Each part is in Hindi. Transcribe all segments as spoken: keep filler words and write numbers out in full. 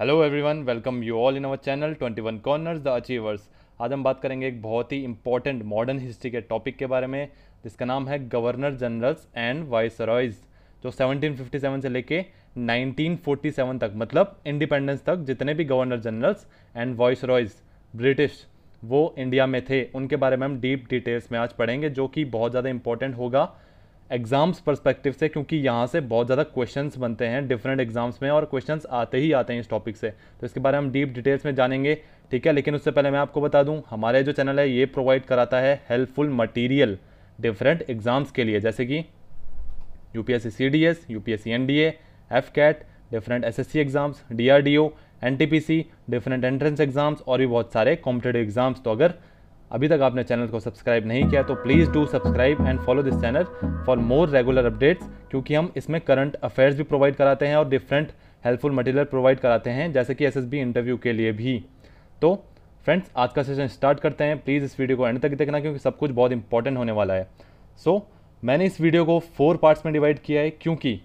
Hello everyone, welcome you all in our channel twenty one corners the achievers. आज हम बात करेंगे एक बहुत ही इंपॉर्टेंट मॉडर्न हिस्ट्री के टॉपिक के बारे में जिसका नाम है गवर्नर जनरल्स एंड वाइसरॉयज, जो सेवनटीन फिफ्टी सेवन से लेके नाइनटीन फोर्टी सेवन तक मतलब इंडिपेंडेंस तक जितने भी governor generals and viceroys British वो इंडिया में थे उनके बारे में हम डीप डिटेल्स में आज पढ़ेंगे, जो कि बहुत ज़्यादा इंपॉर्टेंट होगा एग्ज़ाम्स परस्पेक्टिव से, क्योंकि यहाँ से बहुत ज़्यादा क्वेश्चंस बनते हैं डिफरेंट एग्जाम्स में और क्वेश्चंस आते ही आते हैं इस टॉपिक से। तो इसके बारे में हम डीप डिटेल्स में जानेंगे, ठीक है। लेकिन उससे पहले मैं आपको बता दूँ, हमारे जो चैनल है ये प्रोवाइड कराता है हेल्पफुल मटेरियल डिफरेंट एग्ज़ाम्स के लिए, जैसे कि U P S C C D S, U P S C N D A, F CAT, different S S C exams, D R D O, N T P C, different entrance exams और भी बहुत सारे कॉम्पिटेटिव एग्ज़ाम्स। तो अगर अभी तक आपने चैनल को सब्सक्राइब नहीं किया तो please do subscribe and follow this channel for more regular updates, क्योंकि हम इसमें करंट अफेयर्स भी प्रोवाइड कराते हैं और डिफरेंट हेल्पफुल मटेरियल प्रोवाइड कराते हैं, जैसे कि एसएसबी इंटरव्यू के लिए भी। तो फ्रेंड्स, आज का सेशन स्टार्ट करते हैं। प्लीज़ इस वीडियो को एंड तक देखना क्योंकि सब कुछ बहुत इंपॉर्टेंट होने वाला है। सो so, मैंने इस वीडियो को फोर पार्ट्स में डिवाइड किया है क्योंकि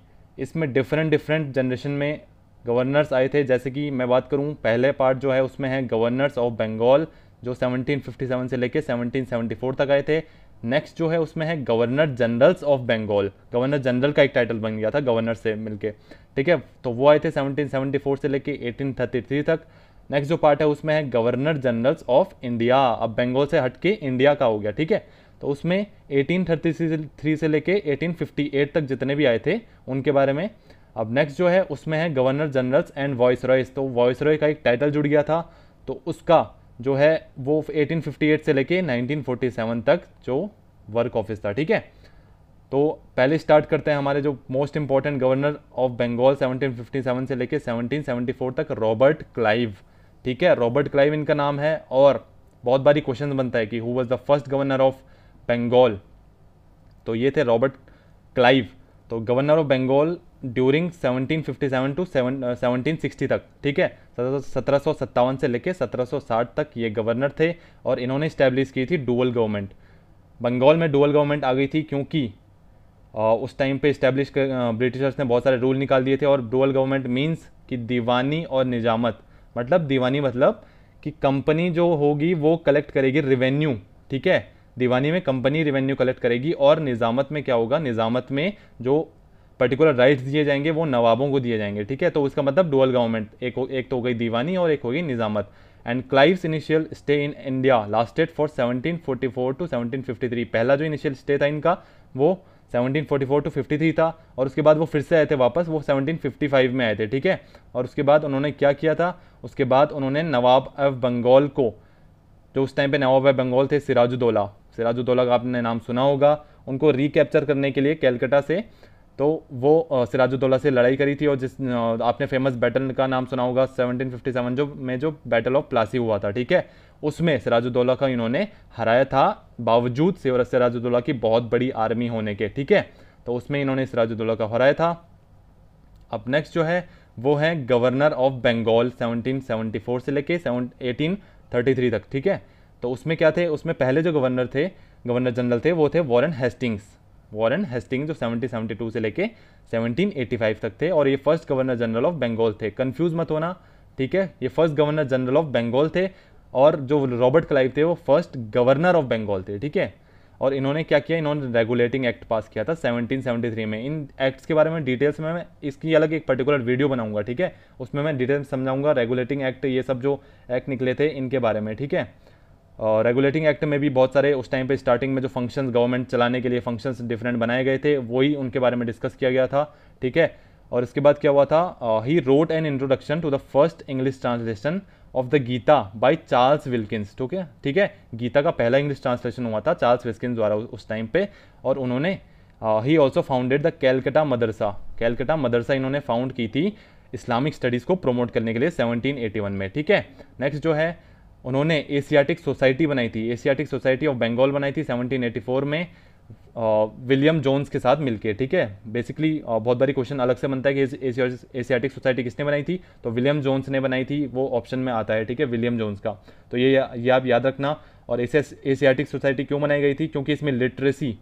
इसमें डिफरेंट डिफरेंट जनरेशन में गवर्नर्स आए थे। जैसे कि मैं बात करूँ, पहले पार्ट जो है उसमें है गवर्नर्स ऑफ बंगाल जो सेवनटीन फिफ्टी सेवन से लेके सेवनटीन सेवनटी फोर तक आए थे। नेक्स्ट जो है उसमें है governor generals of Bengal, governor general का एक टाइटल बन गया था गवर्नर से मिलके, ठीक है। तो वो आए थे सेवनटीन सेवनटी फोर से लेके एटीन थर्टी थ्री तक। नेक्स्ट जो पार्ट है उसमें है गवर्नर जनरल्स ऑफ इंडिया, अब बंगाल से हटके इंडिया का हो गया, ठीक है। तो उसमें एटीन थर्टी थ्री से लेके एटीन फिफ्टी एट तक जितने भी आए थे उनके बारे में। अब नेक्स्ट जो है उसमें है गवर्नर जनरल्स एंड वाइसरॉयज, तो वाइसरॉय का एक टाइटल जुड़ गया था तो उसका जो है वो एटीन फिफ्टी एट से लेके नाइनटीन फोर्टी सेवन तक जो वर्क ऑफिस था, ठीक है। तो पहले स्टार्ट करते हैं हमारे जो most important governor of Bengal seventeen fifty seven से लेके सेवनटीन सेवनटी फोर तक, रॉबर्ट क्लाइव, ठीक है। रॉबर्ट क्लाइव इनका नाम है और बहुत बारी क्वेश्चन बनता है कि who was the first governor of Bengal. तो ये थे रॉबर्ट क्लाइव, तो governor of Bengal during seventeen fifty seven to seventeen sixty तक, ठीक है। सत्रह सौ सत्तावन से लेके सत्रह सौ साठ तक ये गवर्नर थे और इन्होंने इस्टेब्लिश की थी डुअल गवर्नमेंट। बंगाल में डुअल गवर्नमेंट आ गई थी क्योंकि आ, उस टाइम पे इस्टेब्लिश ब्रिटिशर्स ने बहुत सारे रूल निकाल दिए थे। और डुअल गवर्नमेंट मीन्स कि दीवानी और निजामत, मतलब दीवानी मतलब कि कंपनी जो होगी वो कलेक्ट करेगी रिवेन्यू, ठीक है। दीवानी में कंपनी रिवेन्यू कलेक्ट करेगी और निजामत में क्या होगा, निजामत में जो पर्टिकुलर राइट्स दिए जाएंगे वो नवाबों को दिए जाएंगे, ठीक है। तो उसका मतलब डुअल गवर्नमेंट, एक एक तो हो गई दीवानी और एक हो गई निजामत। And Clive's initial stay in India lasted for seventeen forty four to seventeen fifty three. पहला जो इनिशियल स्टे था इनका वो seventeen forty four to fifty three था और उसके बाद वो फिर से आए थे वापस, वो सेवनटीन फिफ्टी फाइव में आए थे, ठीक है। और उसके बाद उन्होंने क्या किया था, उसके बाद उन्होंने नवाब ऑफ बंगाल को, जो उस टाइम पे नवाब ऑफ बंगाल थे सिराजुद्दौला, सिराजुद्दौला का आपने नाम सुना होगा, उनको रिकैप्चर करने के लिए कैलकाटा से, तो वो सिराजुद्दौला से लड़ाई करी थी। और जिस आपने फेमस बैटल का नाम सुना होगा सेवनटीन फिफ्टी सेवन जो में जो बैटल ऑफ प्लासी हुआ था, ठीक है, उसमें सिराजुद्दौला का इन्होंने हराया था बावजूद सिराजुद्दौला की बहुत बड़ी आर्मी होने के, ठीक है। तो उसमें इन्होंने सिराजुद्दौला का हराया था। अब नेक्स्ट जो है वो है governor of Bengal seventeen seventy four से लेके एटीन थर्टी थ्री तक, ठीक है। तो उसमें क्या थे, उसमें पहले जो गवर्नर थे, गवर्नर जनरल थे, वो थे वॉरेन हेस्टिंग्स। वॉरेन हेस्टिंग जो सेवनटीन सेवनटी टू से लेके सेवनटीन एटी फाइव तक थे और ये first governor general of Bengal थे, कंफ्यूज मत होना, ठीक है। ये first governor general of Bengal थे और जो रॉबर्ट क्लाइव थे वो फर्स्ट गवर्नर ऑफ बंगाल थे, ठीक है। और इन्होंने क्या किया, इन्होंने रेगुलेटिंग एक्ट पास किया था सेवनटीन सेवनटी थ्री में। इन एक्ट्स के बारे में डिटेल्स में मैं इसकी अलग एक पर्टिकुलर वीडियो बनाऊंगा, ठीक है, उसमें मैं डिटेल्स समझाऊंगा रेगुलेटिंग एक्ट, ये सब जो एक्ट निकले थे इनके बारे में, ठीक है। और रेगुलेटिंग एक्ट में भी बहुत सारे उस टाइम पे स्टार्टिंग में जो फंक्शंस गवर्नमेंट चलाने के लिए फंक्शंस डिफरेंट बनाए गए थे वही उनके बारे में डिस्कस किया गया था, ठीक है। और इसके बाद क्या हुआ था, he wrote an introduction to the first English translation of the Gita by Charles Wilkins, ठीक है, ठीक है। गीता का पहला इंग्लिश ट्रांसलेशन हुआ था चार्ल्स विल्किंस द्वारा उस टाइम पे। और उन्होंने ही also founded the Calcutta Madrasa, Calcutta Madrasa इन्होंने फाउंड की थी इस्लामिक स्टडीज़ को प्रमोट करने के लिए सेवनटीन एटी वन में, ठीक है। नेक्स्ट जो है उन्होंने एशियाटिक सोसाइटी बनाई थी, एशियाटिक सोसाइटी ऑफ बंगाल बनाई थी सेवनटीन एटी फोर में विलियम जोन्स के साथ मिलके, ठीक है। बेसिकली बहुत बारी क्वेश्चन अलग से बनता है कि एशियाटिक सोसाइटी किसने बनाई थी, तो विलियम जोन्स ने बनाई थी, वो ऑप्शन में आता है, ठीक है, विलियम जोन्स का। तो ये या, ये आप याद रखना। और एशियाटिक सोसाइटी क्यों बनाई गई थी, क्योंकि इसमें literacy,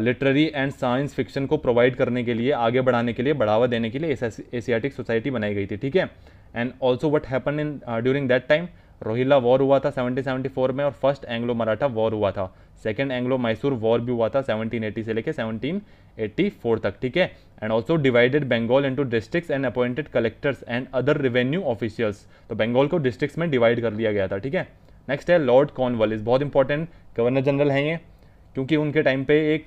literary and science fiction को प्रोवाइड करने के लिए, आगे बढ़ाने के लिए, बढ़ावा देने के लिए एशियाटिक सोसाइटी बनाई गई थी, ठीक है। And also what happen in during that time, Rohilla war हुआ था सेवनटीन सेवन्टी फोर में और फर्स्ट एंग्लो मराठा वॉर हुआ था, सेकंड एंग्लो मैसूर वॉर भी हुआ था सेवनटीन एटी से लेके सेवनटीन एटी फोर तक, ठीक है। And also divided Bengal into districts and appointed collectors and other revenue officials, तो बंगाल को डिस्ट्रिक्ट्स में डिवाइड कर लिया गया था, ठीक है। नेक्स्ट है लॉर्ड कॉर्नवालिस, बहुत इंपॉर्टेंट गवर्नर जनरल हैं ये, क्योंकि उनके टाइम पे एक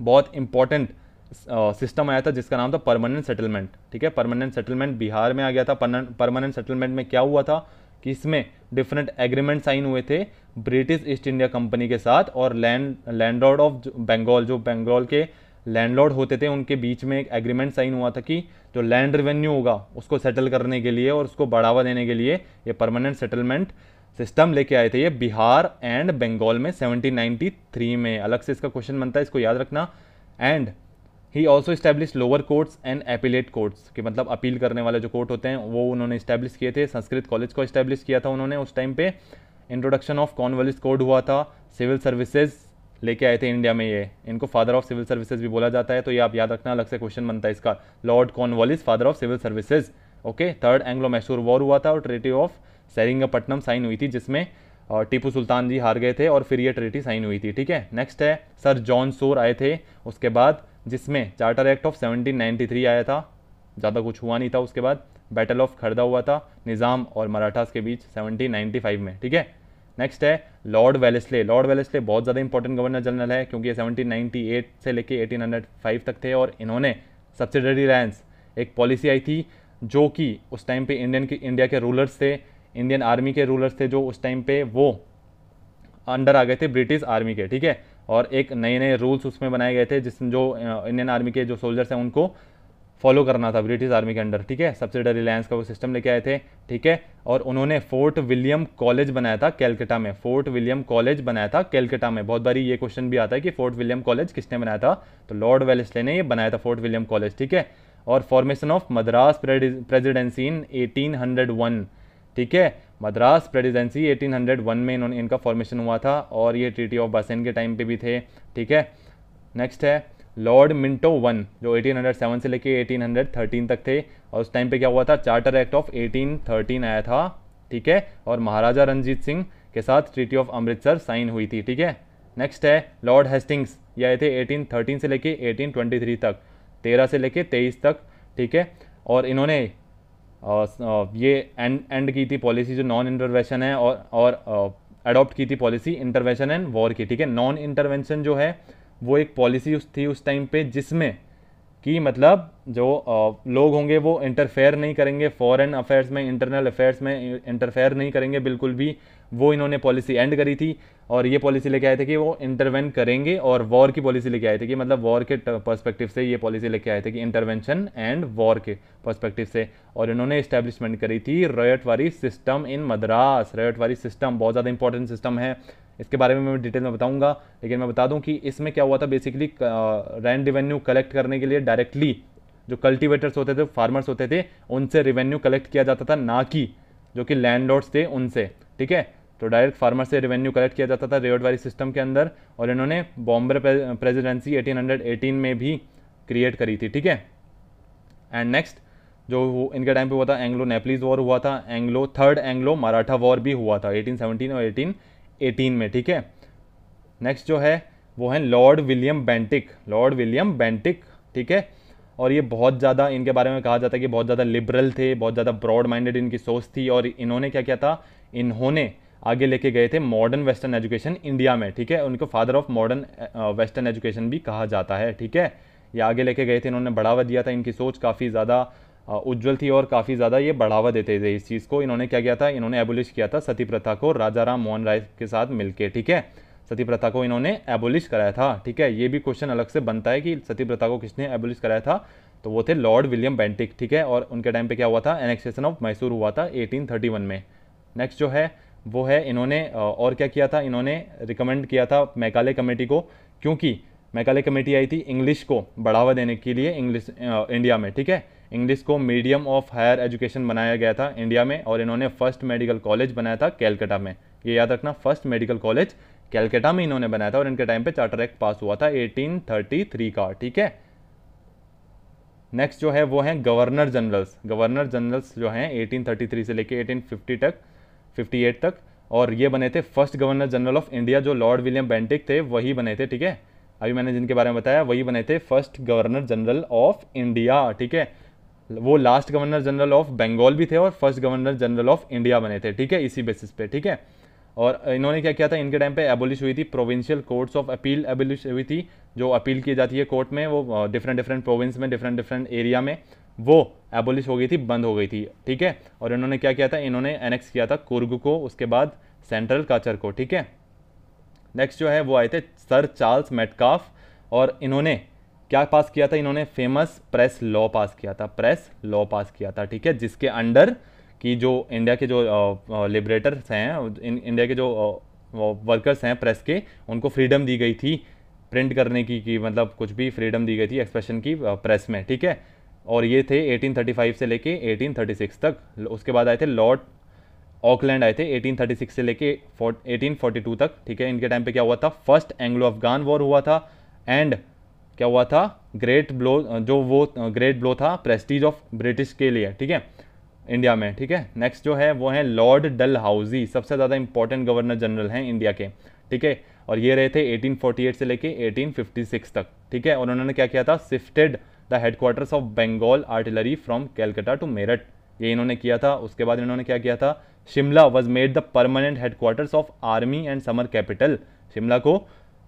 बहुत इंपॉर्टेंट सिस्टम uh, आया था जिसका नाम था परमानेंट सेटलमेंट, ठीक है। परमानेंट सेटलमेंट बिहार में आ गया था। परमानेंट सेटलमेंट में क्या हुआ था कि इसमें डिफरेंट एग्रीमेंट साइन हुए थे ब्रिटिश ईस्ट इंडिया कंपनी के साथ, और लैंड लैंडलॉर्ड ऑफ बंगाल, जो बंगाल के लैंडलॉर्ड होते थे, उनके बीच में एक एग्रीमेंट साइन हुआ था कि जो लैंड रेवेन्यू होगा उसको सेटल करने के लिए और उसको बढ़ावा देने के लिए ये परमानेंट सेटलमेंट सिस्टम लेके आए थे ये बिहार एंड बंगाल में सेवनटीन नाइंटी थ्री में। अलग से इसका क्वेश्चन बनता है, इसको याद रखना। And he also establish lower courts and appellate courts, के मतलब अपील करने वाले जो कोर्ट होते हैं वो उन्होंने इस्टेब्लिश किए थे। संस्कृत कॉलेज को इस्टेब्लिश किया था उन्होंने उस टाइम पे। इंट्रोडक्शन ऑफ कॉर्नवालिस कोड हुआ था। सिविल सर्विसेज लेके आए थे इंडिया में ये, इनको फादर ऑफ सिविल सर्विसेज भी बोला जाता है, तो ये आप याद रखना, अलग से क्वेश्चन बनता है इसका। Lord Cornwallis father of civil services, okay. Third Anglo Mysore war हुआ था और ट्रीटी ऑफ सेरिंगपट्टनम साइन हुई थी, जिसमें और टीपू सुल्तान जी हार गए थे और फिर ये ट्रीटी साइन हुई थी, ठीक है। नेक्स्ट है सर जॉन सोर आए थे उसके बाद, जिसमें charter act of seventeen ninety three आया था, ज़्यादा कुछ हुआ नहीं था उसके बाद। बैटल ऑफ खरदा हुआ था निज़ाम और मराठास के बीच सेवनटीन नाइंटी फाइव में, ठीक है। नेक्स्ट है लॉर्ड वेलेस्ले। लॉर्ड वेलेस्ले बहुत ज़्यादा इंपॉर्टेंट गवर्नर जनरल है, क्योंकि ये सेवनटीन नाइंटी एट से लेके एटीन हंड्रेड फाइव तक थे, और इन्होंने सब्सिडरी लैंड्स एक पॉलिसी आई थी, जो कि उस टाइम पे इंडियन के इंडिया के रूलर्स थे, इंडियन आर्मी के रूलर्स थे, जो उस टाइम पे वो अंडर आ गए थे ब्रिटिश आर्मी के, ठीक है। और एक नए नए रूल्स उसमें बनाए गए थे, जिसमें जो इंडियन आर्मी के जो सोल्जर्स हैं उनको फॉलो करना था ब्रिटिश आर्मी के अंडर, ठीक है। सब्सिडरी लैंड्स का वो सिस्टम लेके आए थे, ठीक है। और उन्होंने फोर्ट विलियम कॉलेज बनाया था कैलकटा में। फोर्ट विलियम कॉलेज बनाया था कैलकटा में। बहुत बारी ये क्वेश्चन भी आता है कि फोर्ट विलियम कॉलेज किसने बनाया था, तो लॉर्ड वेलेस्ले ने ये बनाया था फोर्ट विलियम कॉलेज, ठीक है। और formation of Madras presidency in eighteen hundred one, ठीक है। Madras presidency eighteen hundred one में इन्होंने इनका फॉर्मेशन हुआ था, और ये ट्रीटी ऑफ बासेन के टाइम पे भी थे, ठीक है। नेक्स्ट है लॉर्ड मिंटो वन, जो एटीन हंड्रेड सेवन से लेके एटीन हंड्रेड थर्टीन तक थे, और उस टाइम पे क्या हुआ था, charter act of eighteen thirteen आया था, ठीक है। और महाराजा रणजीत सिंह के साथ ट्रीटी ऑफ अमृतसर साइन हुई थी, ठीक है। नेक्स्ट है लॉर्ड हेस्टिंग्स, ये आए थे एटीन थर्टीन से लेके एटीन ट्वेंटी थ्री तक, तेरह से लेके तेईस तक, ठीक है। और इन्होंने ये एंड एंड की थी पॉलिसी जो नॉन इंटरवेंशन है, और और अडॉप्ट की थी पॉलिसी इंटरवेंशन एंड वॉर की, ठीक है। नॉन इंटरवेंशन जो है वो एक पॉलिसी उस थी उस टाइम पे, जिसमें कि मतलब जो uh, लोग होंगे वो इंटरफेयर नहीं करेंगे फॉरेन अफेयर्स में, इंटरनल अफेयर्स में इंटरफेयर नहीं करेंगे बिल्कुल भी, वो इन्होंने पॉलिसी एंड करी थी। और ये पॉलिसी लेके आए थे कि वो इंटरवेंट करेंगे, और वॉर की पॉलिसी लेके आए थे कि मतलब वॉर के पर्सपेक्टिव से ये पॉलिसी लेके आए थे कि इंटरवेंशन एंड वॉर के पर्सपेक्टिव से। और इन्होंने इस्टेब्लिशमेंट करी थी रॉयटवारी सिस्टम इन मद्रास। रॉयटवारी सिस्टम बहुत ज़्यादा इंपॉर्टेंट सिस्टम है, इसके बारे में मैं डिटेल में बताऊंगा, लेकिन मैं बता दूं कि इसमें क्या हुआ था। बेसिकली रैंड रेवेन्यू कलेक्ट करने के लिए डायरेक्टली जो कल्टीवेटर्स होते थे, फार्मर्स होते थे, उनसे रेवेन्यू कलेक्ट किया जाता था, ना कि जो कि लैंडलॉर्ड्स थे उनसे, ठीक है। तो डायरेक्ट फार्मर से रेवेन्यू कलेक्ट किया जाता था रॉयटवारी सिस्टम के अंदर, और इन्होंने Bombay presidency eighteen hundred eighteen में भी क्रिएट करी थी, ठीक है। एंड नेक्स्ट जो इनके टाइम पे हुआ था, एंग्लो नेपलीज वॉर हुआ था, Anglo third Anglo Maratha war भी हुआ था एटीन सेवनटीन और एटीन एटीन में, ठीक है। नेक्स्ट जो है वो है Lord William Bentinck. Lord William Bentinck, ठीक है। और ये बहुत ज़्यादा, इनके बारे में कहा जाता है कि बहुत ज़्यादा लिबरल थे, बहुत ज़्यादा ब्रॉड माइंडेड इनकी सोच थी, और इन्होंने क्या किया था, इन्होंने आगे लेके गए थे मॉडर्न वेस्टर्न एजुकेशन इंडिया में, ठीक है। उनको father of modern western education भी कहा जाता है, ठीक है। ये आगे लेके गए थे, इन्होंने बढ़ावा दिया था, इनकी सोच काफ़ी ज़्यादा उज्जवल थी और काफ़ी ज़्यादा ये बढ़ावा देते थे इस चीज़ को। इन्होंने क्या किया था, इन्होंने एबोलिश किया था सती प्रथा को राजा राम मोहन राय के साथ मिलके, ठीक है। सती प्रथा को इन्होंने एबोलिश कराया था, ठीक है। ये भी क्वेश्चन अलग से बनता है कि सती प्रथा को किसने एबोलिश कराया था, तो वो थे लॉर्ड विलियम बेंटिक, ठीक है। और उनके टाइम पर क्या हुआ था, एनेक्सेशन ऑफ मैसूर हुआ था एटीन थर्टी वन में। नेक्स्ट जो है वो है, इन्होंने और क्या किया था, इन्होंने रिकमेंड किया था मैकाले कमेटी को, क्योंकि मैकाले कमेटी आई थी इंग्लिश को बढ़ावा देने के लिए इंग्लिश इंडिया में, ठीक है। इंग्लिश को मीडियम ऑफ हायर एजुकेशन बनाया गया था इंडिया में, और इन्होंने फर्स्ट मेडिकल कॉलेज बनाया था कैलकटा में। ये याद रखना, फर्स्ट मेडिकल कॉलेज कैलकटा में इन्होंने बनाया था, और इनके टाइम पे चार्टर एक्ट पास हुआ था एटीन थर्टी थ्री का, ठीक है। नेक्स्ट जो है वो हैं गवर्नर जनरल्स गवर्नर जनरल्स जो हैं एटीन थर्टी थ्री से लेके एटीन फिफ्टी तक अट्ठावन तक, और ये बने थे first governor general of India जो लॉर्ड विलियम बेंटिक थे वही बने थे, ठीक है। अभी मैंने जिनके बारे में बताया वही बने थे first governor general of India, ठीक है। वो last governor general of Bengal भी थे और first governor general of India बने थे, ठीक है, इसी बेसिस पे, ठीक है। और इन्होंने क्या किया था, इनके टाइम पे एबोलिश हुई थी provincial courts of appeal, abolish हुई थी जो अपील की जाती है कोर्ट में, वो डिफरेंट डिफरेंट प्रोविंस में डिफरेंट डिफरेंट एरिया में वो एबोलिश हो गई थी, बंद हो गई थी, ठीक है। और इन्होंने क्या किया था, इन्होंने एनेक्स किया था कुर्ग को, उसके बाद सेंट्रल काचर को, ठीक है। नेक्स्ट जो है वो आए थे सर चार्ल्स मैटकाफ, और इन्होंने क्या पास किया था, इन्होंने फेमस प्रेस लॉ पास किया था, प्रेस लॉ पास किया था, ठीक है, जिसके अंडर कि जो इंडिया के जो लिबरेटर्स हैं, इंडिया के जो वर्कर्स हैं प्रेस के, उनको फ्रीडम दी गई थी प्रिंट करने की, कि मतलब कुछ भी फ्रीडम दी गई थी एक्सप्रेशन की प्रेस में, ठीक है। और ये थे एटीन थर्टी फाइव से लेके एटीन थर्टी सिक्स तक। उसके बाद आए थे लॉर्ड ऑकलैंड, आए थे एटीन थर्टी सिक्स से लेके एटीन फोर्टी टू तक, ठीक है। इनके टाइम पे क्या हुआ था, फर्स्ट एंग्लो अफगान वॉर हुआ था, एंड क्या हुआ था, ग्रेट ब्लो, जो वो ग्रेट ब्लो था प्रेस्टीज ऑफ ब्रिटिश के लिए, ठीक है, इंडिया में, ठीक है। नेक्स्ट जो है वो हैं लॉर्ड डलहाउजी, सबसे ज़्यादा इंपॉर्टेंट गवर्नर जनरल हैं इंडिया के, ठीक है। और ये रहे थे एटीन फोर्टी एट से लेके एटीन फिफ्टी सिक्स तक, ठीक है। और उन्होंने क्या किया था, shifted the headquarters of Bengal artillery from Calcutta to Meerut, ये इन्होंने किया था। उसके बाद इन्होंने क्या किया था, Shimla was made the permanent headquarters of army and summer capital, Shimla को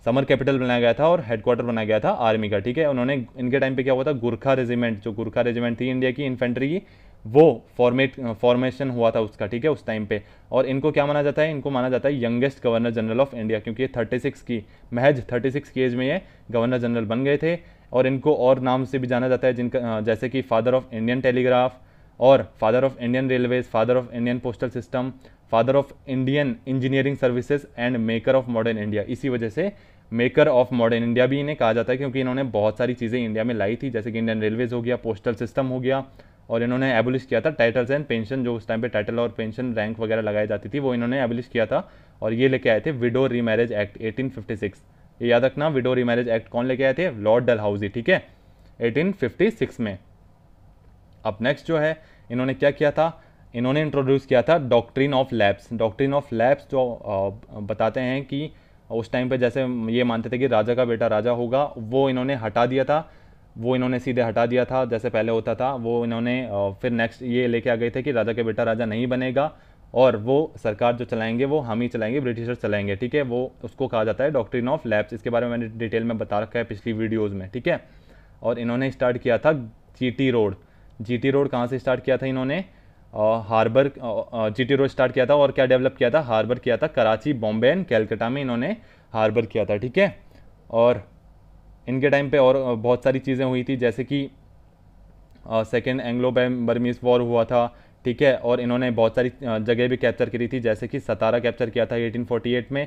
समर कैपिटल बनाया गया था और हेडक्वार्टर बनाया गया था आर्मी का, ठीक है। उन्होंने इनके टाइम पे क्या हुआ था, गुरखा रेजिमेंट, जो गुरखा रेजिमेंट थी इंडिया की इन्फेंट्री की, वो फॉर्मेट फॉर्मेशन हुआ था उसका, ठीक है, उस टाइम पे। और इनको क्या माना जाता है, इनको माना जाता है youngest governor general of India, क्योंकि ये छत्तीस की महज छत्तीस की एज में ये गवर्नर जनरल बन गए थे। और इनको और नाम से भी जाना जाता है, जिनका जैसे कि फादर ऑफ इंडियन टेलीग्राफ और father of Indian railways, father of Indian postal system, father of Indian engineering services and maker of modern India. इसी वजह से मेकर ऑफ मॉडर्न इंडिया भी इन्हें कहा जाता है, क्योंकि इन्होंने बहुत सारी चीज़ें इंडिया में लाई थी, जैसे कि इंडियन रेलवेज हो गया, पोस्टल सिस्टम हो गया, और इन्होंने एबोलिश किया था टाइटल्स एंड पेंशन, जो उस टाइम पे टाइटल और पेंशन रैंक वगैरह लगाई जाती थी, वो इन्होंने एबोलिश किया था। और ये लेके आए थे widow remarriage act eighteen fifty six, ये याद रखना, विडो रीमैरिज एक्ट कौन लेके आए थे, लॉर्ड डलहाउजी, ठीक है, एटीन फिफ्टी सिक्स में। अब नेक्स्ट जो है इन्होंने क्या किया था, इन्होंने इंट्रोड्यूस किया था doctrine of lapse. Doctrine of lapse जो बताते हैं कि उस टाइम पे जैसे ये मानते थे कि राजा का बेटा राजा होगा, वो इन्होंने हटा दिया था, वो इन्होंने सीधे हटा दिया था, जैसे पहले होता था वो इन्होंने फिर नेक्स्ट ये लेके आ गए थे कि राजा का बेटा राजा नहीं बनेगा, और वो सरकार जो चलाएंगे वो हम ही चलाएंगे, ब्रिटिशर्स चलाएंगे, ठीक है, वो उसको कहा जाता है डॉक्ट्रिन ऑफ लैप्स। इसके बारे में मैंने डिटेल में बता रखा है पिछली वीडियोज़ में, ठीक है। और इन्होंने स्टार्ट किया था G T road, G T road कहाँ से स्टार्ट किया था इन्होंने, harbour, G T road start किया था, और क्या डेवलप किया था, हार्बर किया था, कराची, बॉम्बे एंड कैलकटा में इन्होंने हार्बर किया था, ठीक है। और इनके टाइम पे और बहुत सारी चीज़ें हुई थी, जैसे कि सेकेंड एंग्लो बर्मीज वॉर हुआ था, ठीक है। और इन्होंने बहुत सारी जगह भी कैप्चर करी थी, जैसे कि सतारा कैप्चर किया था एटीन फोर्टी एट में,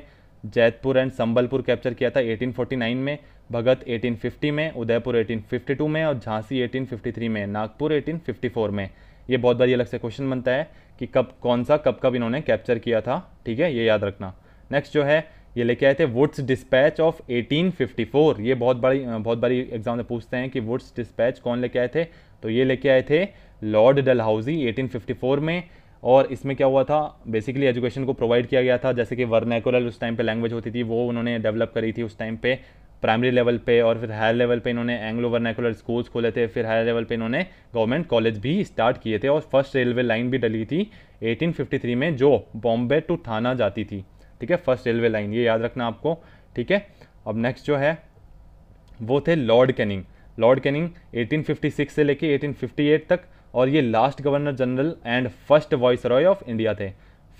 जैतपुर एंड संबलपुर कैप्चर किया था एटीन फोर्टी नाइन में, भगत एटीन फिफ्टी में, उदयपुर एटीन फिफ्टी टू में, और झांसी एटीन फिफ्टी थ्री में, नागपुर एटीन फिफ्टी फोर में। ये बहुत बार अलग से क्वेश्चन बनता है कि कब कौन सा कब कब इन्होंने कैप्चर किया था, ठीक है, ये याद रखना। नेक्स्ट जो है ये लेके आए थे Wood's dispatch of eighteen fifty four. ये बहुत बड़ी बहुत बड़ी एग्जाम में पूछते हैं कि वुड्स डिस्पैच कौन लेके आए थे, तो ये लेके आए थे Lord Dalhousie eighteen fifty four में। और इसमें क्या हुआ था, बेसिकली एजुकेशन को प्रोवाइड किया गया था, जैसे कि वर्नैकुलर उस टाइम पे लैंग्वेज होती थी, वो उन्होंने डेवलप करी थी उस टाइम पे प्राइमरी लेवल पे, और फिर हायर लेवल पे इन्होंने एंग्लो वर्नैकुलर स्कूल्स खोले थे, फिर हायर लेवल पे इन्होंने गवर्नमेंट कॉलेज भी स्टार्ट किए थे, और फर्स्ट रेलवे लाइन भी डली थी एटीन फिफ्टी थ्री में, जो बॉम्बे टू थाना जाती थी, ठीक है, फर्स्ट रेलवे लाइन, ये याद रखना आपको, ठीक है। अब नेक्स्ट जो है वो थे Lord Canning. Lord Canning eighteen fifty six से लेके एटीन फिफ्टी एट तक, और ये last governor general and first viceroy of India थे,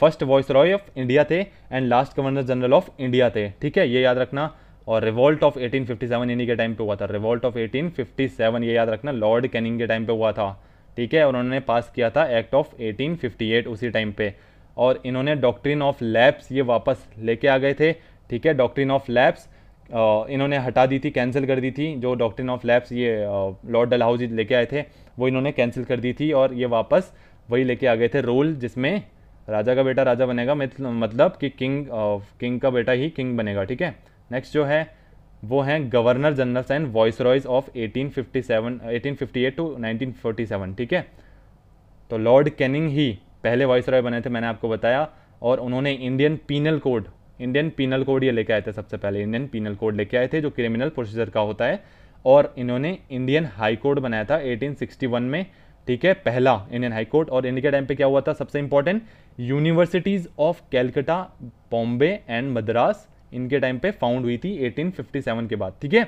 first viceroy of India थे and last governor general of India थे, ठीक है, ये याद रखना। और revolt of eighteen fifty seven इन्हीं के टाइम पे हुआ था, revolt of eighteen fifty seven, ये याद रखना, लॉर्ड कैनिंग के टाइम पे हुआ था, ठीक है। और उन्होंने पास किया था act of eighteen fifty eight उसी टाइम पे। और इन्होंने डॉक्ट्रिन ऑफ लैप्स ये वापस लेके आ गए थे, ठीक है। डॉक्ट्रिन ऑफ लैप्स इन्होंने हटा दी थी, कैंसिल कर दी थी, जो डॉक्ट्रिन ऑफ लैप्स ये लॉर्ड डलहाउजी लेके आए थे वो इन्होंने कैंसिल कर दी थी, और ये वापस वही लेके आ गए थे रूल, जिसमें राजा का बेटा राजा बनेगा, मतलब कि किंग किंग का बेटा ही किंग बनेगा, ठीक है। नेक्स्ट जो है वो हैं governor generals and viceroys of eighteen fifty seven eighteen fifty eight to nineteen forty seven. ठीक है, तो लॉर्ड कैनिंग ही पहले वॉइसरॉय बने थे, मैंने आपको बताया, और उन्होंने Indian penal code Indian penal code ये लेके आए थे। सबसे पहले इंडियन पीनल कोड लेके आए थे जो क्रिमिनल प्रोसीजर का होता है, और इन्होंने इंडियन हाई कोर्ट बनाया था एटीन सिक्सटी वन में। ठीक है, पहला इंडियन हाई कोर्ट। और इनके टाइम पे क्या हुआ था, सबसे important, universities of Calcutta, Bombay and Madras इनके टाइम पे फाउंड हुई थी एटीन फिफ्टी सेवन के बाद। ठीक है,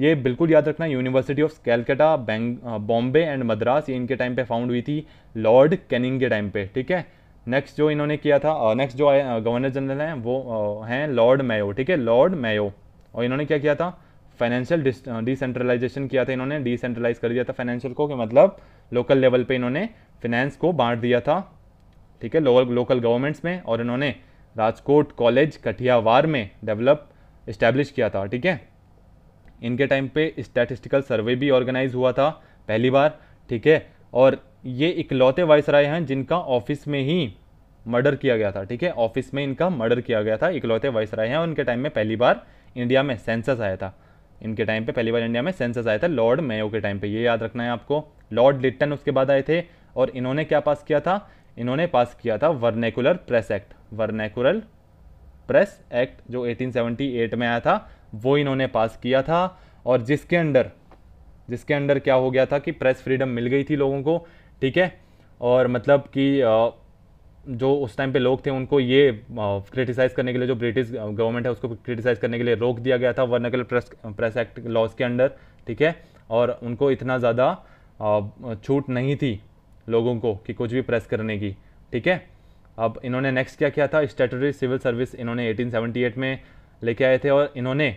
ये बिल्कुल याद रखना, university of Calcutta, Bombay and Madras ये इनके टाइम पे फाउंड हुई थी लॉर्ड कैनिंग के टाइम पे। ठीक है, नेक्स्ट जो इन्होंने किया था, नेक्स्ट जो गवर्नर जनरल हैं वो हैं लॉर्ड मेयो। ठीक है, लॉर्ड मेयो, और इन्होंने क्या किया था, फाइनेंशियल डिसेंट्रलाइजेशन किया था। इन्होंने डिसेंट्रलाइज कर दिया था फाइनेंशियल को, कि मतलब लोकल लेवल पे इन्होंने फिनेंस को बांट दिया था। ठीक है, लोकल लोकल गवर्नमेंट्स में, और इन्होंने राजकोट कॉलेज कठियावाड़ में डेवलप इस्टेब्लिश किया था। ठीक है, इनके टाइम पे स्टैटिस्टिकल सर्वे भी ऑर्गेनाइज हुआ था पहली बार। ठीक है, और ये इकलौते वाइसराय हैं जिनका ऑफिस में ही मर्डर किया गया था। ठीक है, ऑफिस में इनका मर्डर किया गया था, इकलौते वाइसराय हैं। और इनके टाइम में पहली बार इंडिया में सेंसस आया था, इनके टाइम पे पहली बार इंडिया में सेंसस आया था लॉर्ड मेयो के टाइम पे, ये याद रखना है आपको। लॉर्ड लिट्टन उसके बाद आए थे, और इन्होंने क्या पास किया था, इन्होंने पास किया था vernacular press act. Vernacular press act जो एटीन सेवेंटी एट में आया था वो इन्होंने पास किया था, और जिसके अंडर जिसके अंडर क्या हो गया था कि प्रेस फ्रीडम मिल गई थी लोगों को। ठीक है, और मतलब कि जो उस टाइम पे लोग थे उनको ये क्रिटिसाइज़ करने के लिए, जो ब्रिटिश गवर्नमेंट है उसको क्रिटिसाइज़ करने के लिए रोक दिया गया था vernacular press press act laws के अंडर। ठीक है, और उनको इतना ज़्यादा छूट नहीं थी लोगों को कि कुछ भी प्रेस करने की। ठीक है, अब इन्होंने नेक्स्ट क्या किया था, स्टैट्यूटरी सिविल सर्विस इन्होंने एटीन सेवेंटी एट में लेके आए थे, और इन्होंने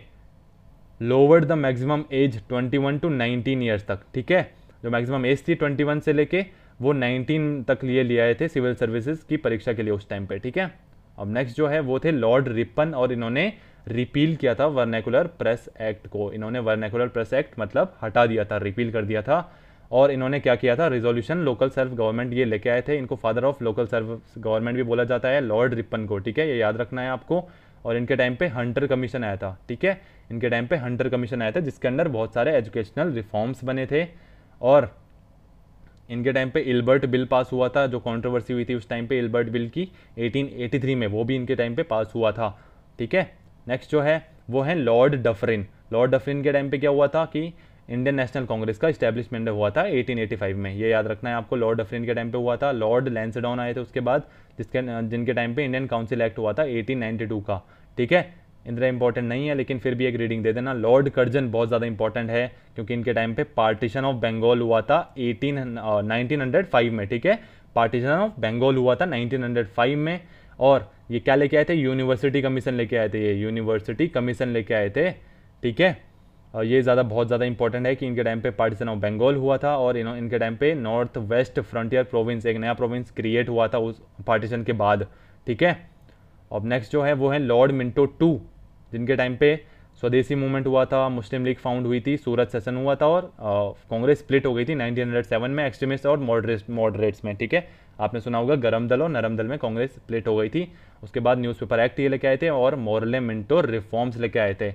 lowered the maximum age twenty one to nineteen years तक। ठीक है, जो मैक्सिमम एज थी ट्वेंटी वन से लेके वो नाइनटीन तक लिए ले आए थे सिविल सर्विसेज की परीक्षा के लिए उस टाइम पे। ठीक है, अब नेक्स्ट जो है वो थे लॉर्ड रिपन, और इन्होंने रिपील किया था वर्नैक्युलर प्रेस एक्ट को। इन्होंने वर्नैक्युलर प्रेस एक्ट मतलब हटा दिया था, रिपील कर दिया था। और इन्होंने क्या किया था, रिजोल्यूशन लोकल सेल्फ गवर्नमेंट ये लेके आए थे। इनको father of local self government भी बोला जाता है लॉर्ड रिपन को। ठीक है, ये याद रखना है आपको। और इनके टाइम पे हंटर कमीशन आया था। ठीक है, इनके टाइम पे हंटर कमीशन आया था जिसके अंदर बहुत सारे एजुकेशनल रिफॉर्म्स बने थे। और इनके टाइम पे इल्बर्ट बिल पास हुआ था, जो कंट्रोवर्सी हुई थी उस टाइम पे इल्बर्ट बिल की एटीन एटी थ्री में, वो भी इनके टाइम पे पास हुआ था। ठीक है, नेक्स्ट जो है वो है लॉर्ड डफरिन। लॉर्ड डफरिन के टाइम पे क्या हुआ था कि इंडियन नेशनल कांग्रेस का इस्टेब्लिशमेंट हुआ था एटीन एटी फाइव में, ये याद रखना है आपको। लॉर्ड डफरिन के टाइम पे हुआ था। लॉर्ड लैंसडाउन आए थे उसके बाद, जिसके जिनके टाइम पे इंडियन काउंसिल एक्ट हुआ था एटीन नाइंटी टू का। ठीक है, इतना इंपॉर्टेंट नहीं है लेकिन फिर भी एक रीडिंग दे देना। लॉर्ड कर्जन बहुत ज़्यादा इंपॉर्टेंट है क्योंकि इनके टाइम पे पार्टीशन ऑफ बंगाल हुआ था नाइनटीन हंड्रेड फाइव में। ठीक है, पार्टीशन ऑफ बंगाल हुआ था नाइनटीन हंड्रेड फाइव में। और ये क्या लेके आए थे, यूनिवर्सिटी कमीशन लेके आए थे, ये यूनिवर्सिटी कमीशन लेके आए थे। ठीक है, और ये ज़्यादा बहुत ज़्यादा इंपॉर्टेंट है कि इनके टाइम पे पार्टीशन ऑफ बंगाल हुआ था। और इन्होंने इनके टाइम पे नॉर्थ वेस्ट फ्रंटियर प्रोविंस, एक नया प्रोविंस क्रिएट हुआ था उस पार्टीशन के बाद। ठीक है, अब नेक्स्ट जो है वो है लॉर्ड मिंटो टू, जिनके टाइम पे स्वदेशी मूवमेंट हुआ था, मुस्लिम लीग फाउंड हुई थी, सूरत सेशन हुआ था, और कांग्रेस स्प्लिट हो गई थी नाइनटीन हंड्रेड सेवन में एक्सट्रीमिस्ट और मॉडरेट मॉडरेट्स में। ठीक है, आपने सुना होगा गरम दल और नरम दल में कांग्रेस स्प्लिट हो गई थी। उसके बाद न्यूज़पेपर एक्ट ये लेके आए थे, और मॉरले मिंटो रिफॉर्म्स लेके आए थे।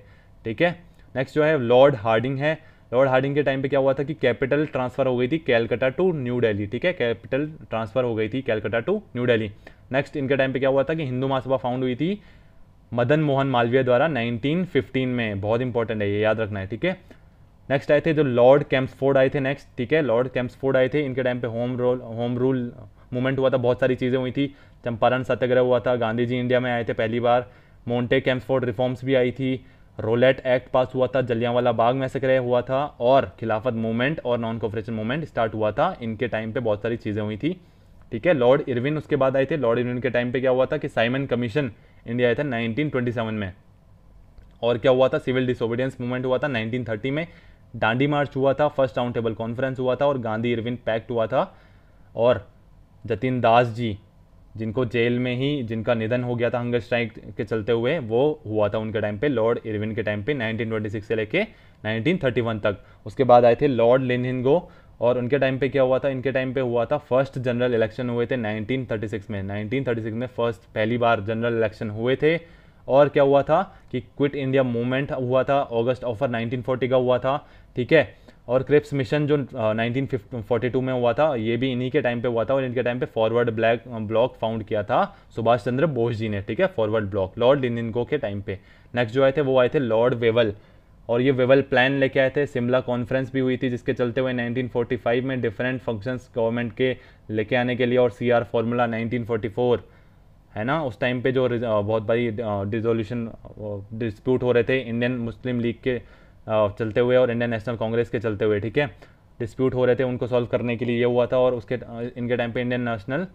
ठीक है, नेक्स्ट जो है लॉर्ड हार्डिंग है। लॉर्ड हार्डिंग के टाइम पे क्या हुआ था कि कैपिटल ट्रांसफ़र हो गई थी कैलकटा टू न्यू दिल्ली। ठीक है, कैपिटल ट्रांसफ़र हो गई थी Calcutta to New Delhi. Next इनके टाइम पे क्या हुआ था कि हिंदू महासभा फाउंड हुई थी मदन मोहन मालवीय द्वारा नाइनटीन फिफ्टीन में, बहुत इंपॉर्टेंट है ये याद रखना है। ठीक है, नेक्स्ट आए थे जो लॉर्ड कैम्पस्फोर्ड आए थे नेक्स्ट। ठीक है, लॉर्ड कैम्पस्फोर्ड आए थे, इनके टाइम पे home role home rule movement हुआ था, बहुत सारी चीज़ें हुई थी, चंपारण सत्याग्रह हुआ था, गांधी जी इंडिया में आए थे पहली बार, मोंटे कैम्पस्फोर्ड रिफॉर्म्स भी आई थी, रोलेट एक्ट पास हुआ था, जलियांवाला बाग मैसेकर हुआ था, और खिलाफत मूवमेंट और नॉन कोऑपरेशन मूवमेंट स्टार्ट हुआ था। इनके टाइम पे बहुत सारी चीज़ें हुई थी। ठीक है, लॉर्ड इरविन उसके बाद आए थे। लॉर्ड इरविन के टाइम पे क्या हुआ था कि साइमन कमीशन इंडिया आया था नाइनटीन ट्वेंटी सेवन में, और क्या हुआ था, सिविल डिसोबीडियंस मूवमेंट हुआ था नाइनटीन थर्टी में, डांडी मार्च हुआ था, फर्स्ट राउंड टेबल कॉन्फ्रेंस हुआ था, और गांधी इरविन पैक्ट हुआ था। और जतिन दास जी, जिनको जेल में ही जिनका निधन हो गया था हंगर स्ट्राइक के चलते हुए, वो हुआ था उनके टाइम पे लॉर्ड इरविन के टाइम पे नाइनटीन ट्वेंटी सिक्स से लेके नाइनटीन थर्टी वन तक। उसके बाद आए थे लॉर्ड लिनहिनगो, और उनके टाइम पे क्या हुआ था, इनके टाइम पे हुआ था फर्स्ट जनरल इलेक्शन हुए थे नाइनटीन थर्टी सिक्स में। नाइनटीन थर्टी सिक्स में फर्स्ट पहली बार जनरल इलेक्शन हुए थे, और क्या हुआ था कि क्विट इंडिया मूवमेंट हुआ था, अगस्त ऑफर नाइनटीन फोर्टी का हुआ था, ठीक है, और क्रिप्स मिशन जो नाइनटीन फोर्टी टू में हुआ था, ये भी इन्हीं के टाइम पे हुआ था, और इनके टाइम पे फॉरवर्ड ब्लैक ब्लॉक फाउंड किया था सुभाष चंद्र बोस जी ने, ठीक है, फॉरवर्ड ब्लॉक लॉर्ड लिनिनको के टाइम पे। नेक्स्ट जो आए थे वो आए थे लॉर्ड वेवल, और ये वेवल प्लान लेके आए थे, शिमला कॉन्फ्रेंस भी हुई थी जिसके चलते हुए नाइनटीन फोर्टी फाइव में डिफरेंट फंक्शंस गवर्नमेंट के लेके आने के लिए, और C R formula nineteen forty four है ना, उस टाइम पे जो बहुत बड़ी डिसोल्यूशन डिस्प्यूट हो रहे थे इंडियन मुस्लिम लीग के चलते हुए और इंडियन नेशनल कांग्रेस के चलते हुए, ठीक है, डिस्प्यूट हो रहे थे, उनको सॉल्व करने के लिए ये हुआ था। और उसके इनके टाइम पे इंडियन नेशनल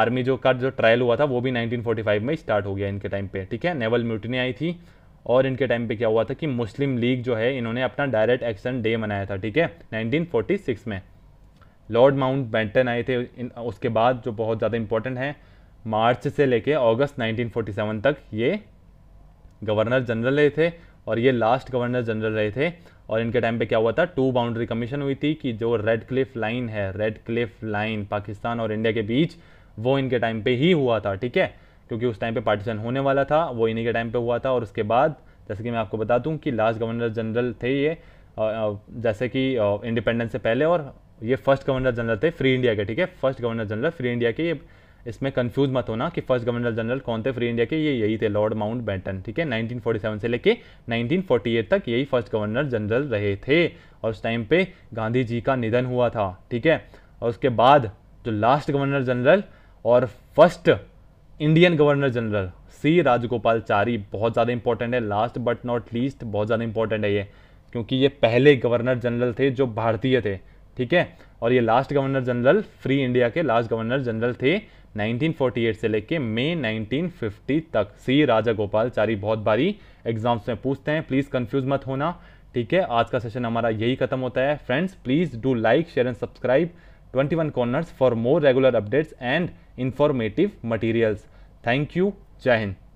आर्मी जो का जो ट्रायल हुआ था वो भी नाइनटीन फोर्टी फाइव में स्टार्ट हो गया इनके टाइम पे, ठीक है, नेवल म्यूटिनी आई थी। और इनके टाइम पे क्या हुआ था कि मुस्लिम लीग जो है इन्होंने अपना डायरेक्ट एक्शन डे मनाया था, ठीक है, नाइनटीन फोर्टी सिक्स में। लॉर्ड माउंटबेटन आए थे इन, उसके बाद जो बहुत ज़्यादा इंपॉर्टेंट है, मार्च से लेके अगस्त नाइनटीन फोर्टी सेवन तक ये गवर्नर जनरल रहे थे और ये लास्ट गवर्नर जनरल रहे थे। और इनके टाइम पे क्या हुआ था, टू बाउंड्री कमीशन हुई थी कि जो रेड क्लिफ लाइन है, रेड क्लिफ लाइन पाकिस्तान और इंडिया के बीच, वो इनके टाइम पे ही हुआ था, ठीक है, क्योंकि उस टाइम पे पार्टीशन होने वाला था, वो इन्हीं के टाइम पे हुआ था। और उसके बाद जैसे कि मैं आपको बता दूं कि लास्ट गवर्नर जनरल थे ये, जैसे कि इंडिपेंडेंस से पहले, और ये फर्स्ट गवर्नर जनरल थे फ्री इंडिया के, ठीक है, first governor general free India के। ये इसमें कंफ्यूज मत होना कि फर्स्ट गवर्नर जनरल कौन थे फ्री इंडिया के, ये यही थे लॉर्ड माउंटबेटन, ठीक है, नाइनटीन फोर्टी सेवन से लेके नाइनटीन फोर्टी एट तक यही फर्स्ट गवर्नर जनरल रहे थे। और उस टाइम पे गांधी जी का निधन हुआ था, ठीक है, और उसके बाद जो लास्ट गवर्नर जनरल और first Indian governor general C Rajagopalachari, बहुत ज़्यादा इंपॉर्टेंट है, लास्ट बट नॉट लीस्ट, बहुत ज़्यादा इंपॉर्टेंट है ये, क्योंकि ये पहले गवर्नर जनरल थे जो भारतीय थे, ठीक है, और ये last governor general free India के लास्ट गवर्नर जनरल थे नाइनटीन फोर्टी एट से लेके मई नाइनटीन फिफ्टी तक। सी राजगोपालचारी बहुत बारी एग्जाम्स में पूछते हैं, प्लीज़ कंफ्यूज मत होना, ठीक है। आज का सेशन हमारा यही खत्म होता है friends, please do like share and subscribe twenty one corners for more regular updates and informative materials. Thank you, जय हिंद।